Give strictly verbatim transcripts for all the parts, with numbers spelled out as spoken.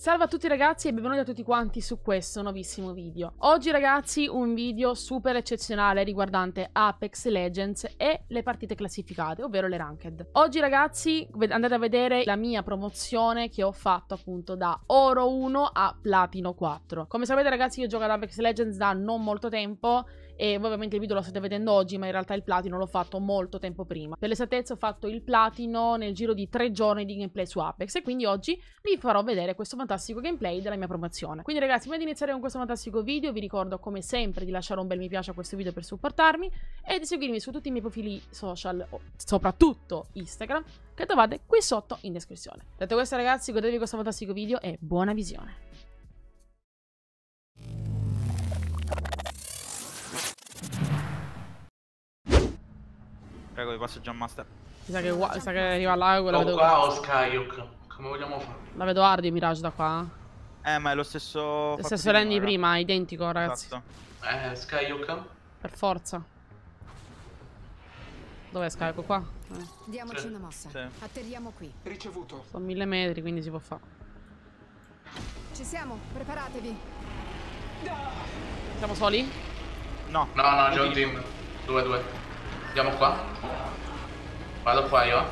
Salve a tutti ragazzi e benvenuti a tutti quanti su questo nuovissimo video. Oggi ragazzi un video super eccezionale riguardante Apex Legends e le partite classificate, ovvero le ranked. Oggi ragazzi andate a vedere la mia promozione che ho fatto appunto da Oro uno a Platino quattro. Come sapete ragazzi io gioco ad Apex Legends da non molto tempo e voi ovviamente il video lo state vedendo oggi, ma in realtà il platino l'ho fatto molto tempo prima. Per l'esattezza ho fatto il platino nel giro di tre giorni di gameplay su Apex e quindi oggi vi farò vedere questo fantastico gameplay della mia promozione. Quindi ragazzi, prima di iniziare con questo fantastico video vi ricordo come sempre di lasciare un bel mi piace a questo video per supportarmi e di seguirmi su tutti i miei profili social, soprattutto Instagram, che trovate qui sotto in descrizione. Detto questo ragazzi, godetevi questo fantastico video e buona visione. Prego, vi passo John Master. Mi sa che, mi sa che arriva là. Oh, la vedo qua o Skyok, come vogliamo fare? La vedo Hardy e Mirage da qua. Eh, ma è lo stesso... Lo stesso Randy prima, è identico ragazzi. Esatto. Eh, Skyok? Per forza. Dov'è Skyok? Qua? Eh. Diamoci una mossa, sì. Atterriamo qui. Ricevuto. Sono mille metri, quindi si può fare. Ci siamo, preparatevi. Siamo soli? No. No, no, c'è un team. Due, due. Andiamo qua. Vado qua io.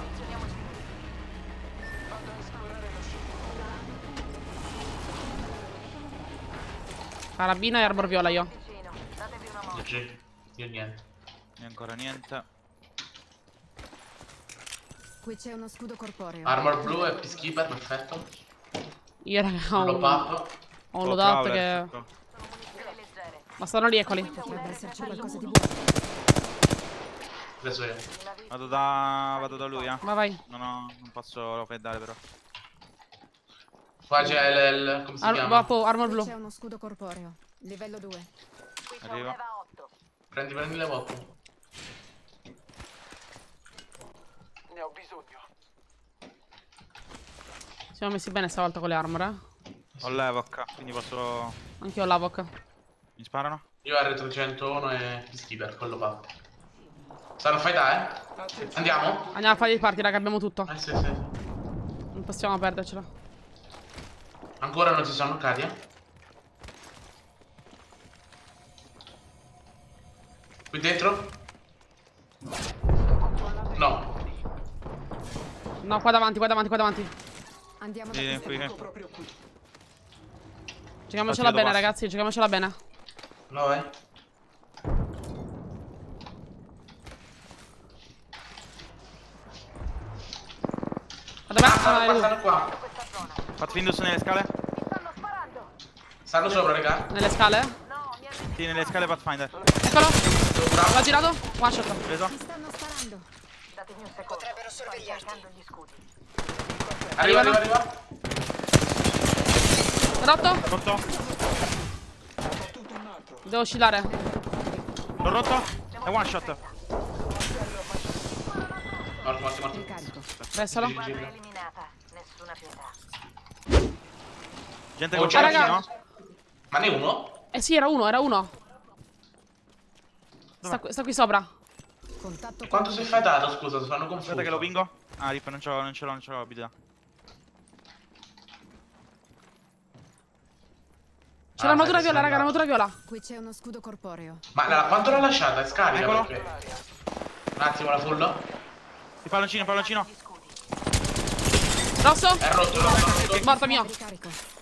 Carabina e arbor viola io. G G. Io niente. Io ancora niente. Qui c'è uno scudo corporeo. Armor blu e peacekeeper, perfetto. Io raga ho un... Ho un loadout che... Ma stanno lì, eccoli. Potrebbe esserci qualcosa di buono. Adesso io vado da, vado da lui, eh. Ma vai. No, no, non posso pedare però. Qua c'è il... come si Ar chiama? Vapo, armor blu. C'è uno scudo corporeo, livello due. Arriva. Prendi, prendi le vapo. Ne ho bisogno. Siamo messi bene stavolta con le armor, eh. Ho l'evoca, quindi posso... Anch'io ho l'evoca. Mi sparano? Io ho R trecentouno e Stibat, quello va. Stanno fai da, eh? Andiamo? Andiamo a fare dei party, raga, abbiamo tutto. Eh sì, sì. Non possiamo perdercela. Ancora non ci sono cadi, eh? Qui dentro? No. No, qua davanti, qua davanti, qua davanti. Andiamo da sì, qui, eh. Giochiamocela bene, posso. Ragazzi, giochiamocela bene. No, eh. Stanno qua, stanno qua. Fatto Windows nelle scale? Mi stanno sparando. Stanno sopra, raga. Nelle scale? No, mi hanno... Sì, nelle scale Pathfinder. Eccolo. Bravo. L'ho girato? One shot. Preso. Mi stanno sparando. Datemi un secondo. Potrebbero sorvegliarti. Arriva, arriva, arriva. Rotto? Rotto. Devo oscillare. L'ho rotto? È one shot. Morto, morto, morto. Pressalo. Nessuna pietà. Gente con cerchi, no? Ma ne è uno? Eh sì, era uno, era uno. Sta, sta qui sopra. Contatto. Quanto sei fatato, scusa, sono confuso. Aspetta che lo pingo. Ah, rip, non ce l'ho, non ce l'ho, non ce l'ho, bidea. C'è ah, l'armatura viola, raga, l'armatura viola. Qui c'è uno scudo corporeo. Ma la, quanto l'ho lasciata? Scarica, eccolo. Perché... Un attimo, la fullo. Il palloncino, il palloncino. Rosso? È rotto, rotto. Morto mio.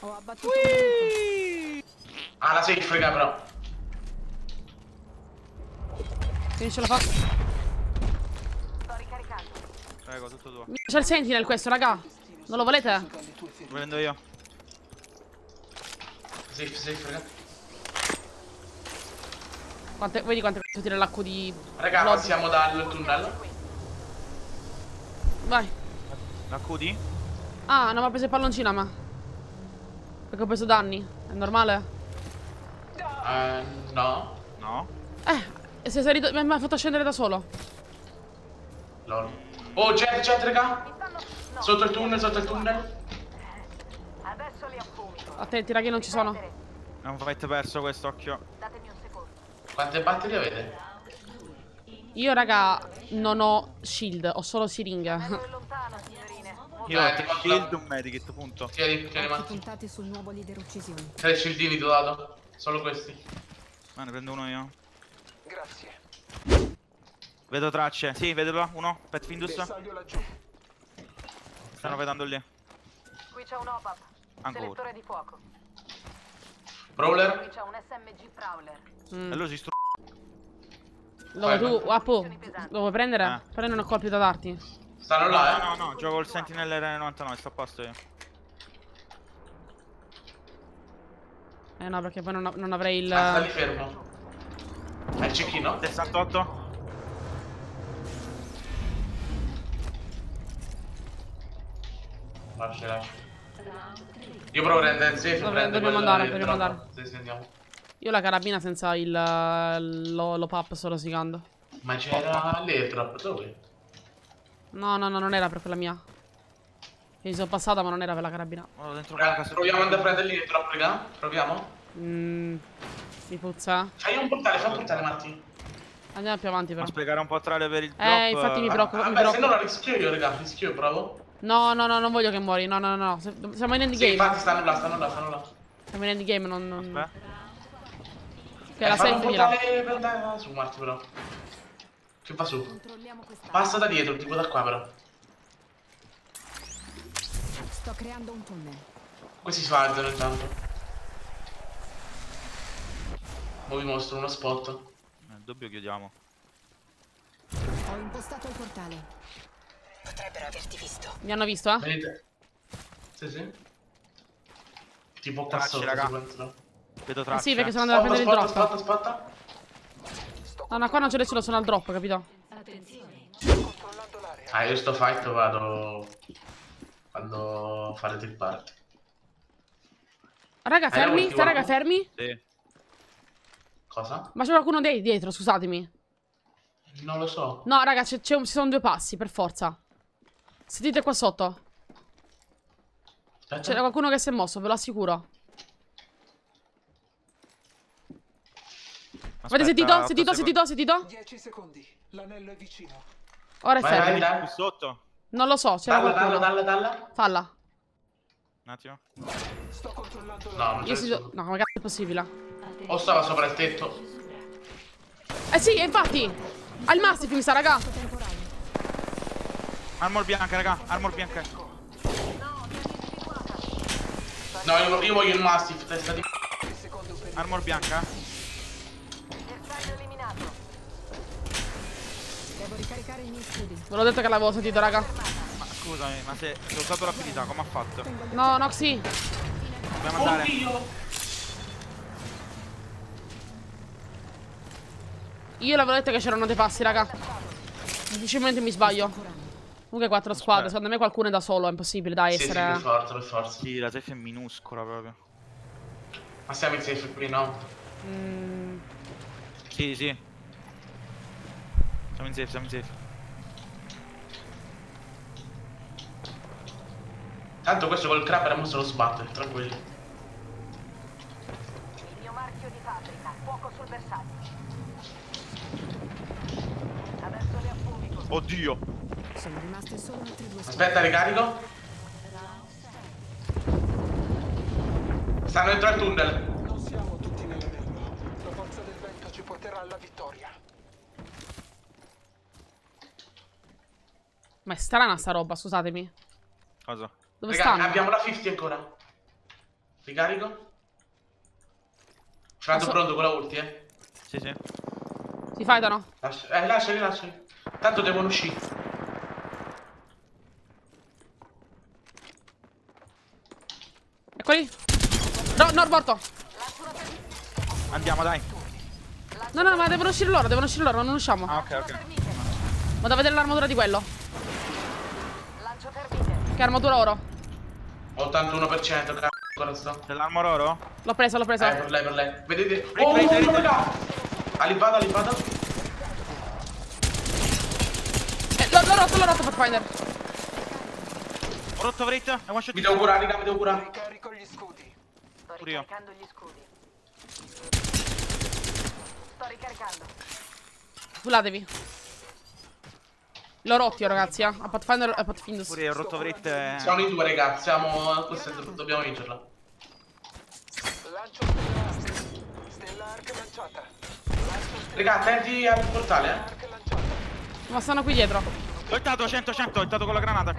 Whee! Ah, la sei frega però. Sì, ce la faccio. Sto ricaricando. Prego, tutto tuo. C'è il Sentinel questo, raga. Non lo volete? Lo prendo io. Safe, safe, frega. Quante, vedi quante c***o tira l'acqua di... Raga, Blood. Passiamo dal tunnel. Vai. La accudi? Ah, non mi ha preso il palloncino, ma... Perché ho preso danni. È normale? Eh, uh, no. No? Eh, se sei rid... mi ha fatto scendere da solo. Lol. Oh, gente, gente, raga. Sotto il tunnel, sotto il tunnel. Adesso li appunto. Attenti, raga, non ci sono. Non avete perso questo, occhio. Datemi un secondo. Quante batterie avete? Io, raga, non ho shield, ho solo siringa. Io eh, ti shield un medikit, punto. Tieni, tieni, ma puntate sul nuovo leader uccisione. Tre shieldini ti ho dato. Solo questi. Ma ne prendo uno io. Grazie. Vedo tracce. Sì, vedo là, uno. Pet Findus. Stanno vedendo lì. Qui c'è un O P A P. Ancora. Selettore di fuoco. Prowler. Qui c'è un S M G Prowler. Mm. E lo si str... No, vai, tu, Apo, lo vuoi prendere? Eh. Prendo una colpi da darti. Stanno là, eh? No, no, no, gioco il Sentinel R novantanove, sto a posto io. Eh no, perché poi non, non avrei il... Ah, sta lì fermo. È il cecchino? sessantotto. Lascia, lascia. Io provo a prendere il safe, no, prendo dobbiamo andare, dobbiamo andare. Sì, sì, andiamo. Io la carabina senza il lo pop solo sicando. Ma c'era l'airdrop, dove? No, no, no, non era per quella mia. Io mi sono passata, ma non era per la carabina. Oh, dentro Bra casa. Proviamo ad andare a prendere l'airdrop, raga. Proviamo. Mmm. Si puzza. Fai un portale, fai un portale, Marti. Andiamo più avanti, però. Ma spiegare un po' trale per il drop. Eh, infatti mi preoccupo. Ah, mi vabbè, preoccupo. Se no la rischio io, raga. Rischio io, provo. No, no, no, non voglio che muori. No, no, no. Siamo in endgame. Sì, infatti, stanno là, stanno là, stanno là. Siamo in endgame, non. non... Aspetta. Che eh, la sei mira. Su Marti però. Che va su. Passa da dietro, tipo da qua però. Sto creando un tunnel. Questi svalzano intanto. Mo vi mostro uno spot. Nel dubbio chiudiamo. Ho impostato il portale. Potrebbero averti visto. Mi hanno visto, eh? Vedete? Sì, sì. Tipo qua sotto, raga. Vedo tracce. Sì, perché sono andato a prendere il drop. Aspetta, aspetta, aspetta. No, no, qua non ce l'è solo, sono al drop, capito? Attenzione. Ah, io sto fight vado... Quando fare del party. Raga, fermi, sta raga, fermi. Sì. Cosa? Ma c'è qualcuno dei dietro, scusatemi. Non lo so. No, raga, c'è, c'è un, ci sono due passi, per forza. Sentite qua sotto. C'era qualcuno che si è mosso, ve lo assicuro. Avete sentito? Sentito? Sentito? Sentito? dieci secondi. L'anello è vicino. Ora è fermo. Sotto. Non lo so. Dalla, dalla, dalla, dalla. Falla. Un attimo. Sto controllando. No, non si... No, ma cazzo è possibile? O stava sopra il tetto. Eh sì, infatti. Al Massif mi sta, raga. Armor bianca, raga. Armor bianca. No, io, io voglio il Massif, testa di... Armor bianca. Devo ricaricare i miei studi. Ve l'ho detto che l'avevo sentito, raga. Ma scusami, ma se ho usato l'abilità, come ha fatto? No, Noxie. Dobbiamo andare. Oddio. Io l'avevo detto che c'erano dei passi, raga. Difficilmente mi sbaglio. Comunque quattro squadre, secondo me qualcuno è da solo, è impossibile, dai, sì, essere... Sì, per forza, per forza. Sì, la safe è minuscola proprio. Ma siamo in safe qui, no? Mm. Sì, sì. Siamo in safe, siamo in safe. Tanto questo col crab era molto lo sbattere, tranquilli. Il mio marchio di fabbrica, fuoco sul bersaglio. Adesso le affumico. Oddio. Sono rimaste solo altri due. Aspetta, ricarico. Stanno dentro al tunnel. Non siamo tutti nelle mani. La forza del vento ci porterà alla vittoria. Ma è strana sta roba, scusatemi. Cosa? Dove Rega, stanno? Abbiamo la cinquanta ancora. Ricarico. Ci vado so... pronto con la ulti, eh. Sì, sì. Si fightano. Lascia... Eh, lasciali, lasciali. Tanto devono uscire. Eccoli. No, no, morto. Andiamo, dai. No, no, ma devono uscire loro, devono uscire loro, non usciamo. Ah, ok, ok. Vado a vedere l'armatura di quello. Che armatura oro? ottantuno per cento, cazzo, ancora sto. C'è l'armor oro? L'ho presa, l'ho presa. Eh, per lei, per lei. Vedete? Oh, oh, oh, raga! Alibada, alibada. Eh, l'ho rotto, l'ho rotto, Pathfinder. Ho rotto Vrit, è one shot. Mi devo curare, raga, mi devo curare. Ricarico gli scudi. Sto ricaricando gli scudi. Sto ricaricando. Fulatevi. L'ho rotti, ragazzi, eh. A Pathfinder e a Pathfinder. Pure il rotto vrit. Siamo in due, ragazzi. Siamo... Questa... Dobbiamo vincerla. Lancio stella arc lanciata. Raga, attenti al portale, eh. Ma stanno qui dietro. Ho intato cento cento, ho intato con la granata.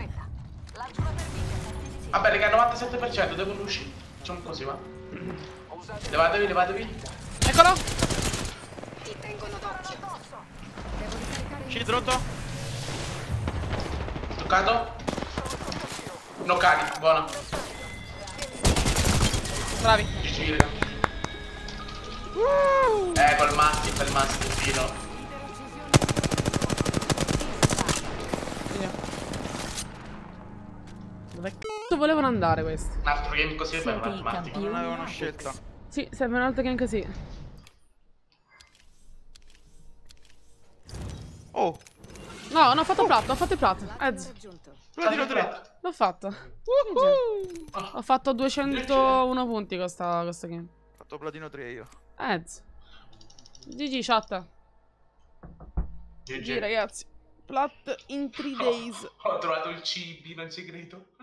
Vabbè, raga, novantasette per cento, devo uscire. Facciamo così, va. Levatevi, levatevi. Eccolo. Ti tengono d'occhio. Uscite rotto. Toccato. No cani, buona. Bravi. G G, raga. Uh. Eh, col Massif, il Massif fino. Dove c***o volevano andare questi? Un altro game così per Marti. Non avevano scelta. Sì, serve un altro game così. Oh. No, non ho fatto il platto, ho fatto il platto. L'ho fatto. Uh-huh. Ho fatto duecentouno punti questa, questa game. Ho fatto Platino tre io. Edz. G G chat. G G ragazzi. Plat in tre days. Ho trovato il C B, non ci credo.